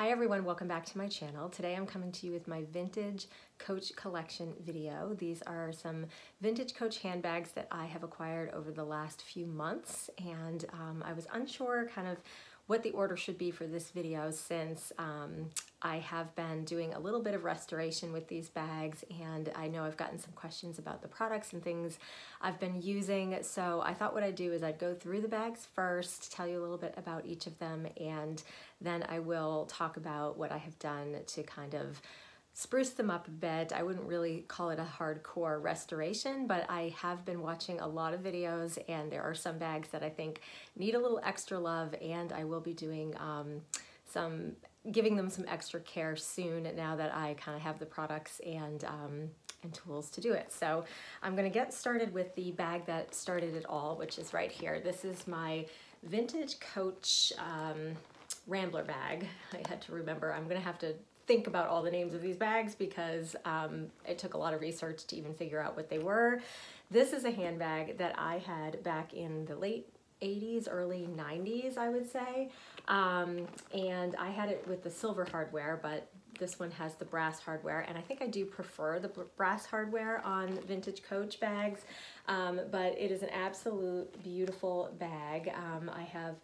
Hi everyone, welcome back to my channel. Today I'm coming to you with my vintage Coach collection video. These are some vintage Coach handbags that I have acquired over the last few months, and I was unsure kind of what the order should be for this video since I have been doing a little bit of restoration with these bags, and I know I've gotten some questions about the products and things I've been using. So I thought what I'd do is I'd go through the bags first, tell you a little bit about each of them, and then I will talk about what I have done to kind of spruce them up a bit. I wouldn't really call it a hardcore restoration, but I have been watching a lot of videos, and there are some bags that I think need a little extra love, and I will be doing giving them some extra care soon now that I kind of have the products and tools to do it. So I'm gonna get started with the bag that started it all, which is right here. This is my vintage Coach Rambler bag. I had to remember, I'm gonna have to think about all the names of these bags because it took a lot of research to even figure out what they were. This is a handbag that I had back in the late 80s, early 90s, I would say. And I had it with the silver hardware, but this one has the brass hardware, and I think I do prefer the brass hardware on vintage Coach bags, but it is an absolute beautiful bag. I have,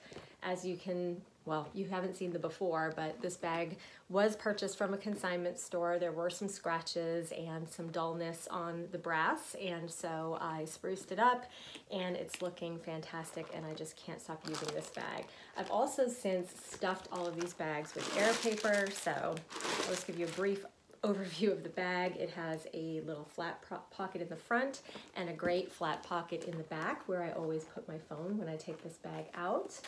as you can, well, you haven't seen the before, but this bag was purchased from a consignment store. There were some scratches and some dullness on the brass, and so I spruced it up, and it's looking fantastic, and I just can't stop using this bag. I've also since stuffed all of these bags with air paper, so I'll just give you a brief overview of the bag. It has a little flat pocket in the front and a great flat pocket in the back where I always put my phone when I take this bag out.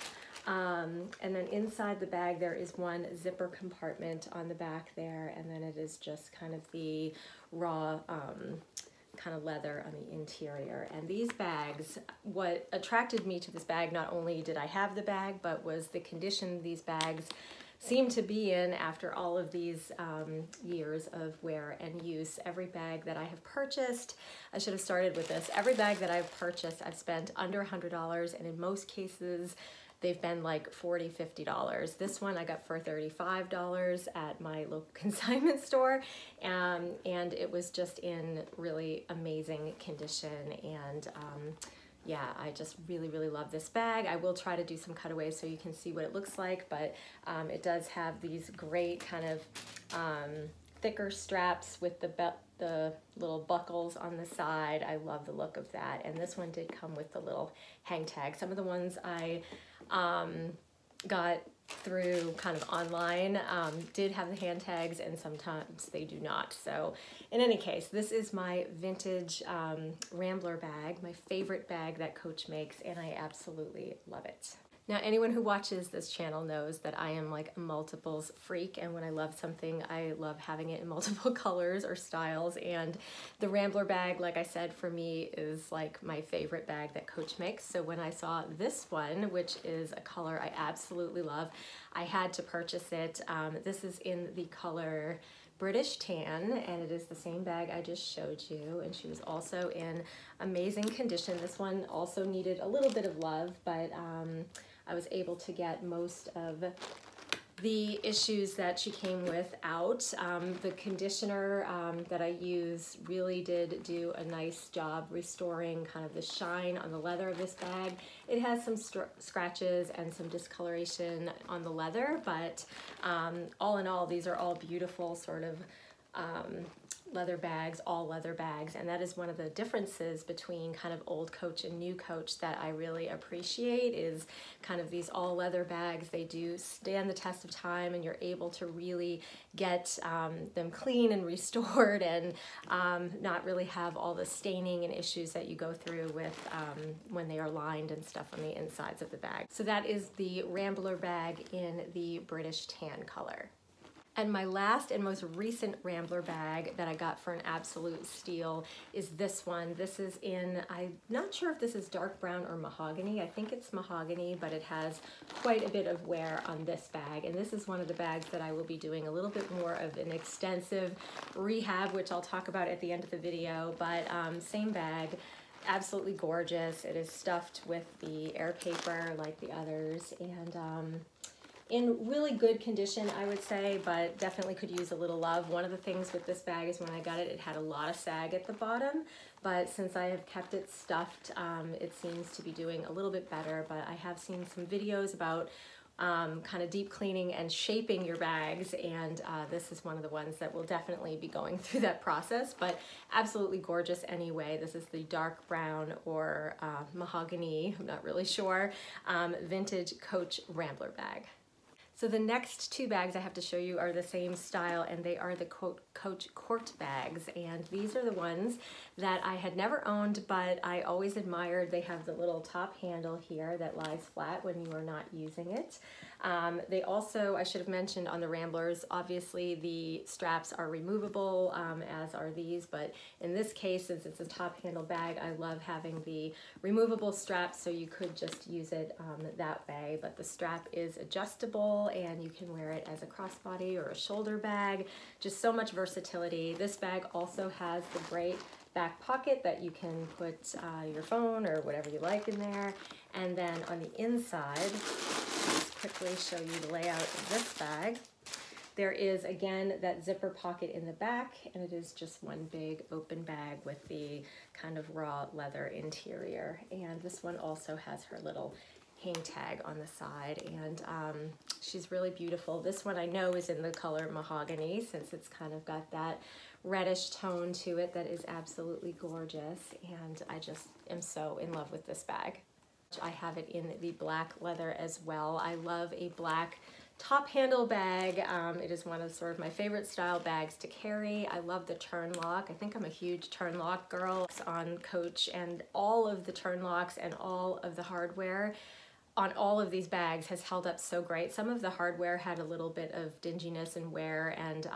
And then inside the bag there is one zipper compartment on the back there, and then it is just kind of the raw kind of leather on the interior. And these bags, what attracted me to this bag, not only did I have the bag, but was the condition these bags seem to be in after all of these years of wear and use. Every bag that I have purchased, I should have started with this, every bag that I've purchased I've spent under $100, and in most cases they've been like $40, $50. This one I got for $35 at my local consignment store, and it was just in really amazing condition, and yeah, I just really, really love this bag. I will try to do some cutaways so you can see what it looks like, but it does have these great kind of thicker straps with the little buckles on the side. I love the look of that. And this one did come with the little hang tag. Some of the ones I got through kind of online did have the hand tags, and sometimes they do not. So in any case, this is my vintage Rambler bag, my favorite bag that Coach makes, and I absolutely love it. Now, anyone who watches this channel knows that I am like a multiples freak, and when I love something, I love having it in multiple colors or styles, and the Rambler bag, like I said, for me is like my favorite bag that Coach makes. So when I saw this one, which is a color I absolutely love, I had to purchase it. This is in the color British Tan, and it is the same bag I just showed you, and she was also in amazing condition. This one also needed a little bit of love, but I was able to get most of the issues that she came with out. The conditioner that I use really did do a nice job restoring kind of the shine on the leather of this bag. It has some scratches and some discoloration on the leather, but all in all, these are all beautiful sort of leather bags, all leather bags, and that is one of the differences between kind of old Coach and new Coach that I really appreciate, is kind of these all leather bags. They do stand the test of time, and you're able to really get them clean and restored, and not really have all the staining and issues that you go through with when they are lined and stuff on the insides of the bag. So that is the Rambler bag in the British Tan color. And my last and most recent Rambler bag that I got for an absolute steal is this one. This is in, I'm not sure if this is dark brown or mahogany. I think it's mahogany, but it has quite a bit of wear on this bag. And this is one of the bags that I will be doing a little bit more of an extensive rehab, which I'll talk about at the end of the video, but same bag. Absolutely gorgeous. It is stuffed with the air paper like the others, and in really good condition, I would say, but definitely could use a little love. One of the things with this bag is when I got it, it had a lot of sag at the bottom, but since I have kept it stuffed, it seems to be doing a little bit better. But I have seen some videos about kind of deep cleaning and shaping your bags, and this is one of the ones that will definitely be going through that process. But absolutely gorgeous anyway. This is the dark brown or mahogany, I'm not really sure, vintage Coach Rambler bag. So the next two bags I have to show you are the same style, and they are the Coach Court bags. And these are the ones that I had never owned, but I always admired. They have the little top handle here that lies flat when you are not using it. They also, I should have mentioned on the Ramblers, obviously the straps are removable, as are these, but in this case, since it's a top handle bag, I love having the removable straps, so you could just use it that way. But the strap is adjustable, and you can wear it as a crossbody or a shoulder bag. Just so much versatility. This bag also has the great back pocket that you can put your phone or whatever you like in there. And then on the inside, just quickly show you the layout of this bag. There is, again, that zipper pocket in the back, and it is just one big open bag with the kind of raw leather interior. And this one also has her little hang tag on the side, and she's really beautiful. This one I know is in the color mahogany, since it's kind of got that reddish tone to it that is absolutely gorgeous, and I just am so in love with this bag. I have it in the black leather as well. I love a black top handle bag. It is one of my favorite style bags to carry. I love the turn lock. I think I'm a huge turn lock girl. It's on Coach, and all of the turn locks and all of the hardware on all of these bags has held up so great. Some of the hardware had a little bit of dinginess and wear, and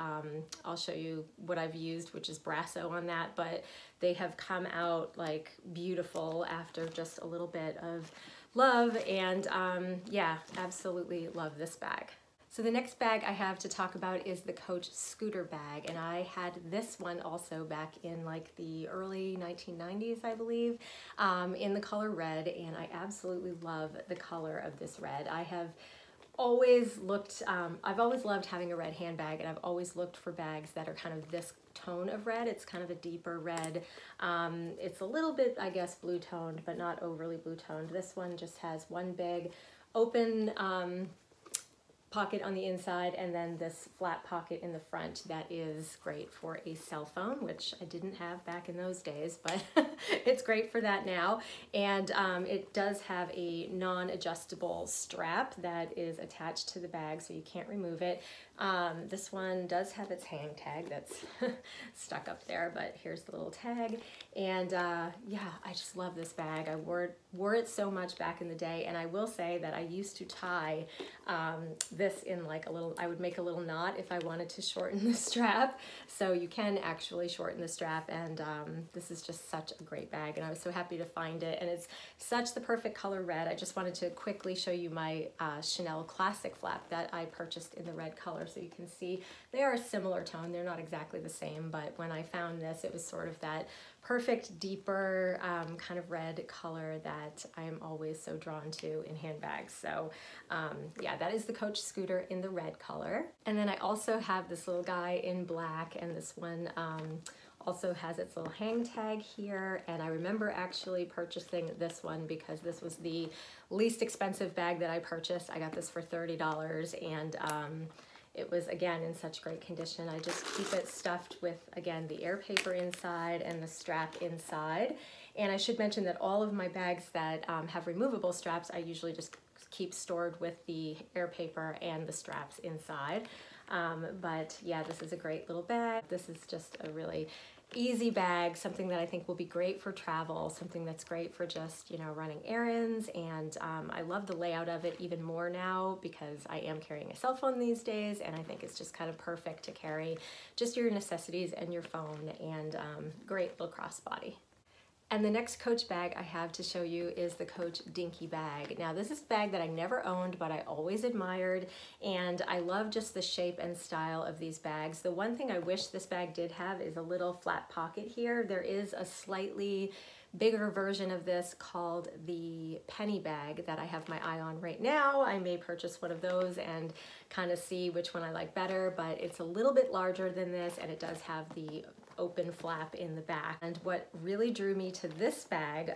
I'll show you what I've used, which is Brasso on that, but they have come out like beautiful after just a little bit of love, and yeah, absolutely love this bag. So the next bag I have to talk about is the Coach Scooter bag, and I had this one also back in like the early 1990s, I believe, in the color red, and I absolutely love the color of this red. I have always looked, I've always loved having a red handbag, and I've always looked for bags that are kind of this tone of red. It's kind of a deeper red. It's a little bit, I guess, blue toned, but not overly blue toned. This one just has one big open pocket on the inside, and then this flat pocket in the front that is great for a cell phone, which I didn't have back in those days, but it's great for that now. And it does have a non-adjustable strap that is attached to the bag, so you can't remove it. This one does have its hang tag that's stuck up there, but here's the little tag. And yeah, I just love this bag. I wore it so much back in the day, and I will say that I used to tie this in like a little, I would make a little knot if I wanted to shorten the strap. So you can actually shorten the strap, and this is just such a great bag, and I was so happy to find it, and it's such the perfect color red. I just wanted to quickly show you my Chanel Classic flap that I purchased in the red color, so you can see they are a similar tone. They're not exactly the same, but when I found this, it was sort of that perfect deeper kind of red color that I'm always so drawn to in handbags. So yeah, that is the Coach Scooter in the red color. And then I also have this little guy in black, and this one also has its little hang tag here. And I remember actually purchasing this one because this was the least expensive bag that I purchased. I got this for $30, and it was, again, in such great condition. I just keep it stuffed with, again, the air paper inside and the strap inside. And I should mention that all of my bags that have removable straps, I usually just keep stored with the air paper and the straps inside. But yeah, this is a great little bag. This is just a really easy bag, something that I think will be great for travel, something that's great for just, you know, running errands. And I love the layout of it even more now because I am carrying a cell phone these days, and I think it's just kind of perfect to carry just your necessities and your phone, and great little crossbody. And the next Coach bag I have to show you is the Coach Dinky bag. Now, this is a bag that I never owned, but I always admired, and I love just the shape and style of these bags. The one thing I wish this bag did have is a little flat pocket here. There is a slightly bigger version of this called the penny bag that I have my eye on right now. I may purchase one of those and kind of see which one I like better, but it's a little bit larger than this and it does have the open flap in the back. And what really drew me to this bag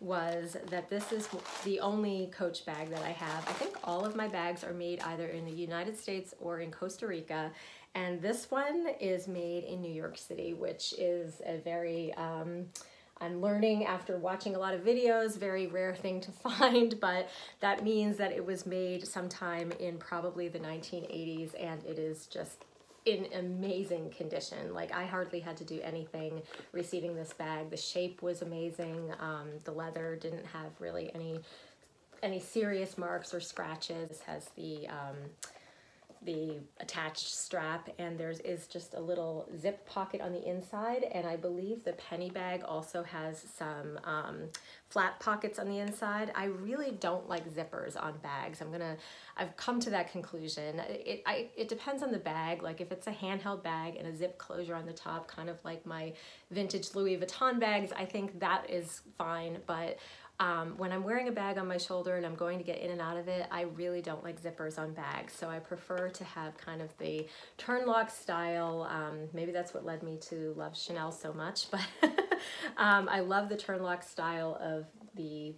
was that this is the only Coach bag that I have. I think all of my bags are made either in the United States or in Costa Rica, and this one is made in New York City, which is a very, I'm learning after watching a lot of videos, very rare thing to find, but that means that it was made sometime in probably the 1980s, and it is just in amazing condition. Like, I hardly had to do anything receiving this bag. The shape was amazing. The leather didn't have really any serious marks or scratches. This has the attached strap, and there is just a little zip pocket on the inside, and I believe the penny bag also has some flat pockets on the inside. I really don't like zippers on bags. I've come to that conclusion. It depends on the bag. Like, if it's a handheld bag and a zip closure on the top, kind of like my vintage Louis Vuitton bags, I think that is fine. But when I'm wearing a bag on my shoulder and I'm going to get in and out of it, I really don't like zippers on bags. So I prefer to have kind of the turn lock style. Maybe that's what led me to love Chanel so much, but I love the turn lock style of the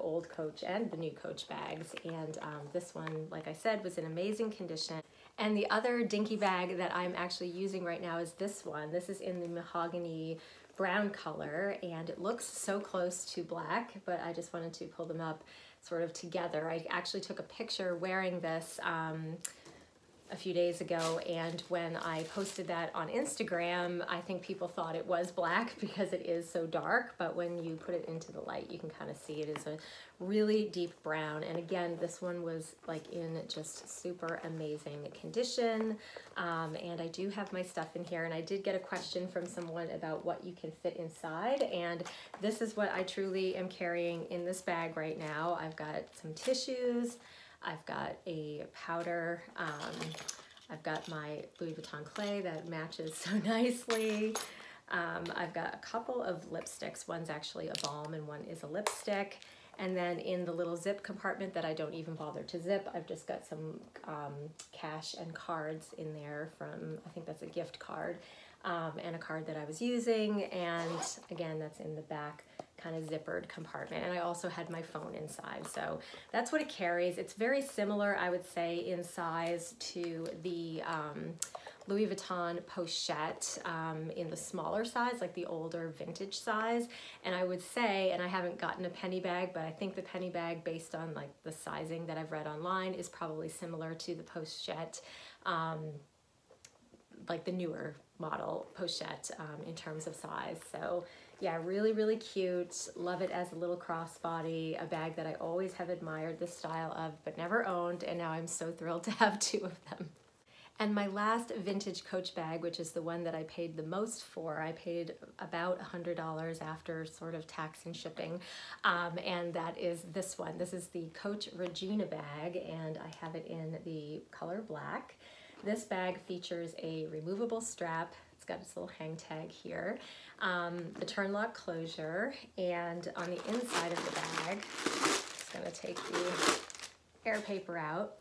old Coach and the new Coach bags. And this one, like I said, was in amazing condition. And the other Dinky bag that I'm actually using right now is this one. This is in the mahogany brown color, and it looks so close to black, but I just wanted to pull them up sort of together. I actually took a picture wearing this a few days ago, and when I posted that on Instagram, I think people thought it was black because it is so dark, but when you put it into the light, you can kind of see it is a really deep brown. And again, this one was like in just super amazing condition, and I do have my stuff in here, and I did get a question from someone about what you can fit inside, and this is what I truly am carrying in this bag right now. I've got some tissues, I've got a powder, I've got my Louis Vuitton clay that matches so nicely. I've got a couple of lipsticks. One's actually a balm and one is a lipstick. And then in the little zip compartment that I don't even bother to zip, I've just got some cash and cards in there from, I think that's a gift card, and a card that I was using. And again, that's in the back kind of zippered compartment, and I also had my phone inside. So that's what it carries. It's very similar, I would say, in size to the Louis Vuitton pochette in the smaller size, like the older vintage size. And I would say, and I haven't gotten a penny bag, but I think the penny bag, based on like the sizing that I've read online, is probably similar to the pochette, like the newer model pochette in terms of size. So yeah, really, really cute. Love it as a little crossbody, a bag that I always have admired the style of but never owned, and now I'm so thrilled to have two of them. And my last vintage Coach bag, which is the one that I paid the most for, I paid about $100 after sort of tax and shipping, and that is this one. This is the Coach Regina bag, and I have it in the color black. This bag features a removable strap. It's got its little hang tag here, a turn lock closure, and on the inside of the bag, I'm just gonna take the air paper out.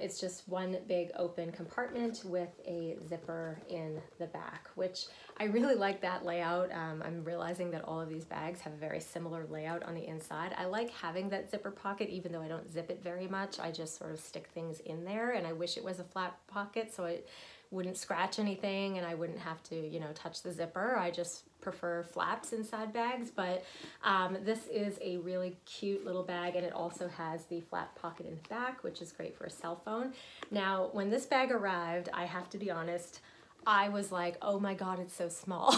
It's just one big open compartment with a zipper in the back, which I really like that layout. I'm realizing that all of these bags have a very similar layout on the inside. I like having that zipper pocket, even though I don't zip it very much. I just sort of stick things in there, and I wish it was a flat pocket so it wouldn't scratch anything and I wouldn't have to, touch the zipper. I just prefer flaps inside bags, but this is a really cute little bag, and it also has the flat pocket in the back, which is great for a cell phone. Now, when this bag arrived, I have to be honest, I was like, oh my God, it's so small.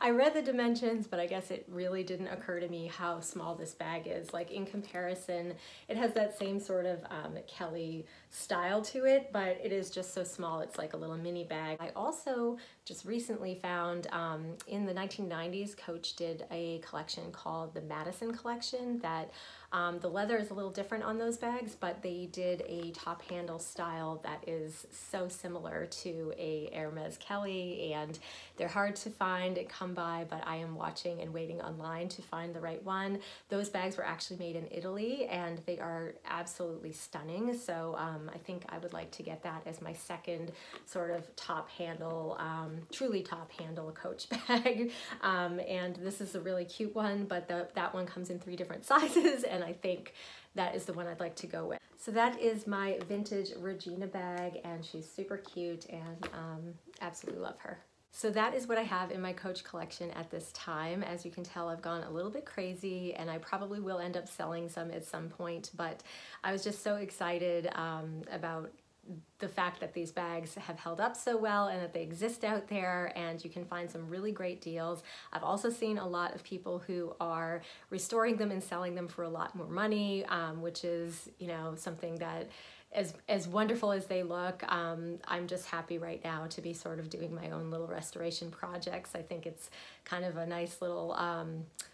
I read the dimensions, but I guess it really didn't occur to me how small this bag is. Like, in comparison, it has that same sort of Kelly style to it, but it is just so small. It's like a little mini bag. I also just recently found in the 1990s, Coach did a collection called the Madison Collection that The leather is a little different on those bags, but they did a top handle style that is so similar to a Hermès Kelly, and they're hard to find and come by, but I am watching and waiting online to find the right one. Those bags were actually made in Italy and they are absolutely stunning. So I think I would like to get that as my second sort of top handle, truly top handle Coach bag. And this is a really cute one, but that one comes in 3 different sizes, and I think that is the one I'd like to go with. So that is my vintage Regina bag, and she's super cute, and absolutely love her. So that is what I have in my Coach collection at this time. As you can tell, I've gone a little bit crazy, and I probably will end up selling some at some point, but I was just so excited about the fact that these bags have held up so well and that they exist out there and you can find some really great deals. I've also seen a lot of people who are restoring them and selling them for a lot more money, which is, you know, something that as wonderful as they look, I'm just happy right now to be sort of doing my own little restoration projects. I think it's kind of a nice little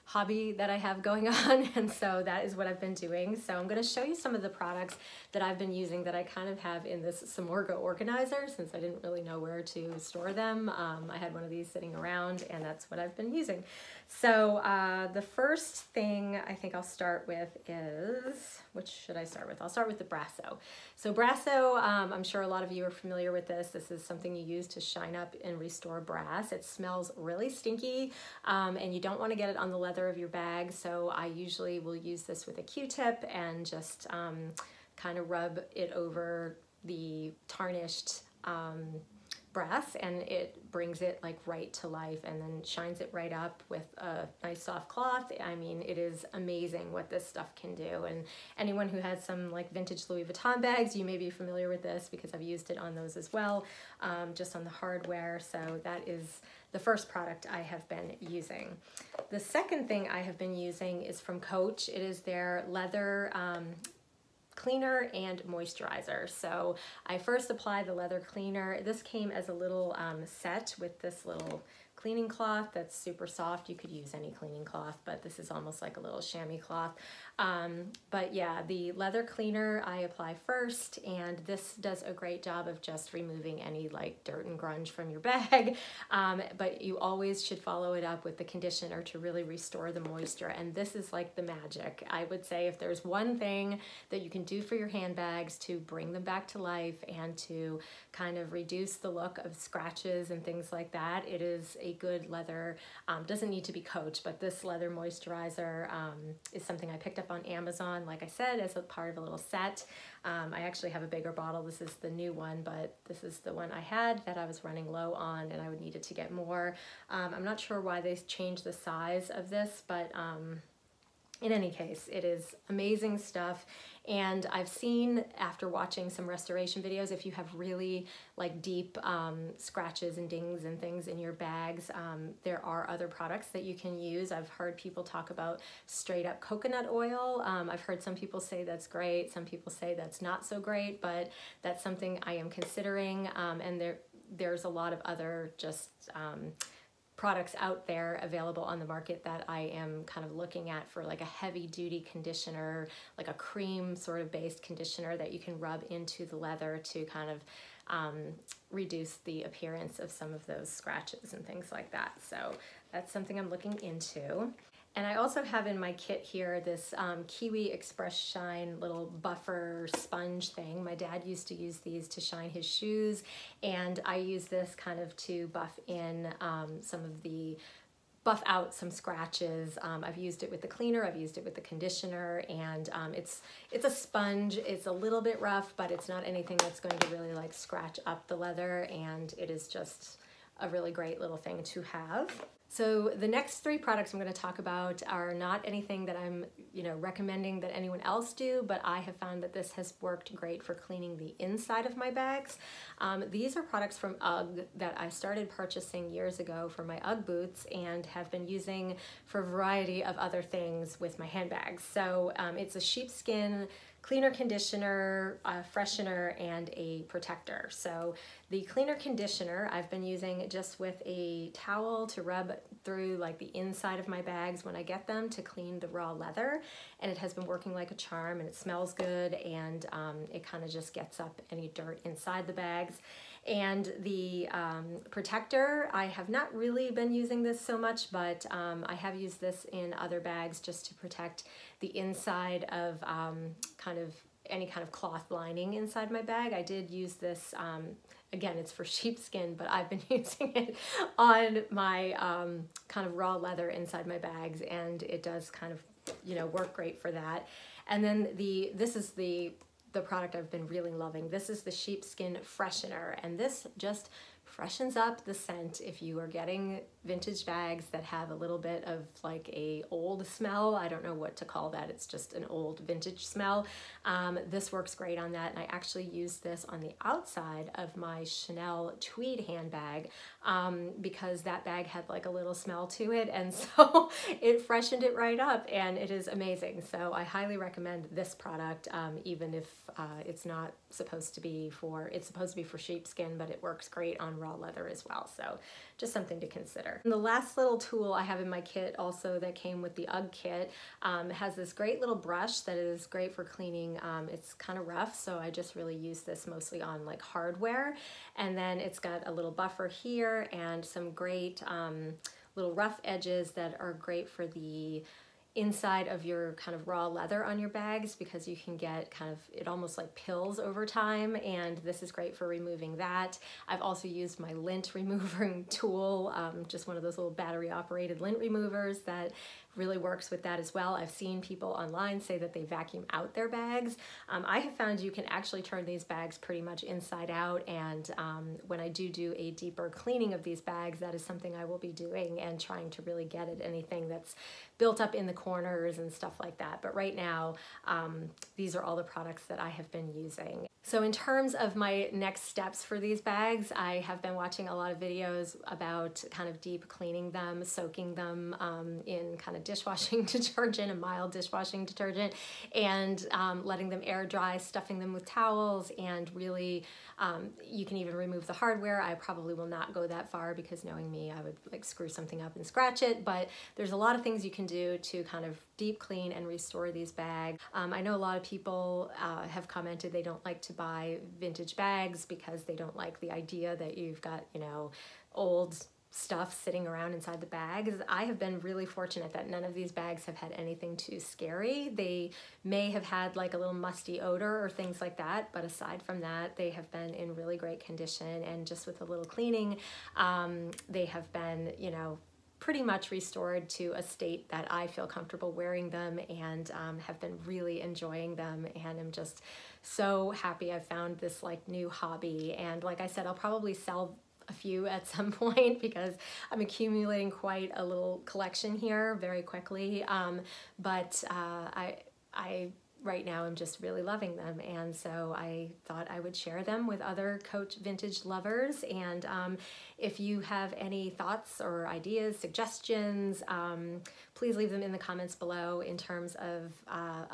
hobby that I have going on, and so that is what I've been doing. So I'm going to show you some of the products that I've been using that I kind of have in this Samorga organizer, since I didn't really know where to store them. I had one of these sitting around, and that's what I've been using. So the first thing I think I'll start with is, which should I start with? I'll start with the Brasso. So Brasso, I'm sure a lot of you are familiar with this. This is something you use to shine up and restore brass. It smells really stinky, and you don't want to get it on the leather of your bag. So I usually will use this with a Q-tip and just kind of rub it over the tarnished brass, and it brings it like right to life and then shines it right up with a nice soft cloth. I mean, it is amazing what this stuff can do, and anyone who has some like vintage Louis Vuitton bags, you may be familiar with this because I've used it on those as well, just on the hardware. So that is the first product I have been using. The second thing I have been using is from Coach. It is their leather cleaner and moisturizer. So I first applied the leather cleaner. This came as a little set with this little cleaning cloth that's super soft. You could use any cleaning cloth, but this is almost like a little chamois cloth. But yeah, the leather cleaner I apply first, and this does a great job of just removing any like dirt and grunge from your bag. But you always should follow it up with the conditioner to really restore the moisture. And this is like the magic. I would say if there's one thing that you can do for your handbags to bring them back to life and to kind of reduce the look of scratches and things like that, it is a good leather, doesn't need to be Coach, but this leather moisturizer is something I picked up on Amazon, like I said, as a part of a little set. I actually have a bigger bottle. This is the new one, but this is the one I had that I was running low on and I would needed to get more. I'm not sure why they changed the size of this, but in any case, it is amazing stuff. And I've seen, after watching some restoration videos, if you have really like deep scratches and dings and things in your bags, there are other products that you can use. I've heard people talk about straight up coconut oil. I've heard some people say that's great, some people say that's not so great, but that's something I am considering. And there's a lot of other just products out there available on the market that I am kind of looking at for like a heavy duty conditioner, like a cream sort of based conditioner that you can rub into the leather to kind of reduce the appearance of some of those scratches and things like that. So that's something I'm looking into. And I also have in my kit here this Kiwi Express Shine little buffer sponge thing. My dad used to use these to shine his shoes, and I use this kind of to buff out some scratches. I've used it with the cleaner, I've used it with the conditioner, and it's a sponge. It's a little bit rough, but it's not anything that's going to really like scratch up the leather, and it is just a really great little thing to have. So the next 3 products I'm going to talk about are not anything that I'm, you know, recommending that anyone else do, but I have found that this has worked great for cleaning the inside of my bags. These are products from UGG that I started purchasing years ago for my UGG boots and have been using for a variety of other things with my handbags. So it's a sheepskin cleaner conditioner, a freshener, and a protector. So the cleaner conditioner I've been using just with a towel to rub through like the inside of my bags when I get them to clean the raw leather, and it has been working like a charm, and it smells good, and it kind of just gets up any dirt inside the bags. And the protector, I have not really been using this so much, but I have used this in other bags just to protect the inside of kind of any kind of cloth lining inside my bag. I did use this, again, it's for sheepskin, but I've been using it on my kind of raw leather inside my bags, and it does kind of, you know, work great for that. And then this is the product I've been really loving. This is the sheepskin freshener, and this just freshens up the scent. If you are getting vintage bags that have a little bit of like a old smell, I don't know what to call that, it's just an old vintage smell, this works great on that. And I actually used this on the outside of my Chanel tweed handbag because that bag had like a little smell to it, and so it freshened it right up, and it is amazing. So I highly recommend this product, even if it's not supposed to be for, it's supposed to be for sheepskin, but it works great on raw leather as well, so just something to consider. And the last little tool I have in my kit also that came with the UGG kit has this great little brush that is great for cleaning. It's kind of rough, so I just really use this mostly on like hardware, and then it's got a little buffer here and some great little rough edges that are great for the inside of your kind of raw leather on your bags, because you can get kind of, it almost like pills over time, and this is great for removing that. I've also used my lint removing tool, just one of those little battery operated lint removers that really works with that as well. I've seen people online say that they vacuum out their bags. I have found you can actually turn these bags pretty much inside out, and when I do a deeper cleaning of these bags, that is something I will be doing and trying to really get at anything that's built up in the corners and stuff like that. But right now, these are all the products that I have been using. So in terms of my next steps for these bags, I have been watching a lot of videos about kind of deep cleaning them, soaking them in kind of dishwashing detergent, a mild dishwashing detergent, and letting them air dry, stuffing them with towels, and really you can even remove the hardware. I probably will not go that far, because knowing me, I would like screw something up and scratch it, but there's a lot of things you can do to kind of deep clean and restore these bags. I know a lot of people have commented they don't like to buy vintage bags because they don't like the idea that you've got, you know, old stuff sitting around inside the bags. I have been really fortunate that none of these bags have had anything too scary. They may have had like a little musty odor or things like that, but aside from that, they have been in really great condition, and just with a little cleaning, they have been, you know, pretty much restored to a state that I feel comfortable wearing them, and have been really enjoying them, and I'm just so happy I found this like new hobby. And like I said, I'll probably sell a few at some point, because I'm accumulating quite a little collection here very quickly, but I right now I'm just really loving them, and so I thought I would share them with other Coach vintage lovers. And if you have any thoughts or ideas, suggestions, please leave them in the comments below in terms of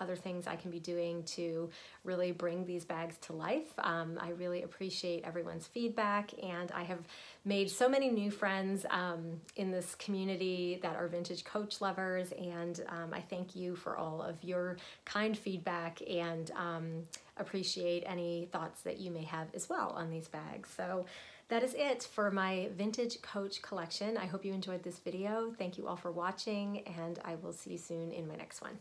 other things I can be doing to really bring these bags to life. I really appreciate everyone's feedback, and I have made so many new friends in this community that are vintage Coach lovers, and I thank you for all of your kind feedback, and appreciate any thoughts that you may have as well on these bags. So that is it for my vintage Coach collection. I hope you enjoyed this video. Thank you all for watching, and I will see you soon in my next one.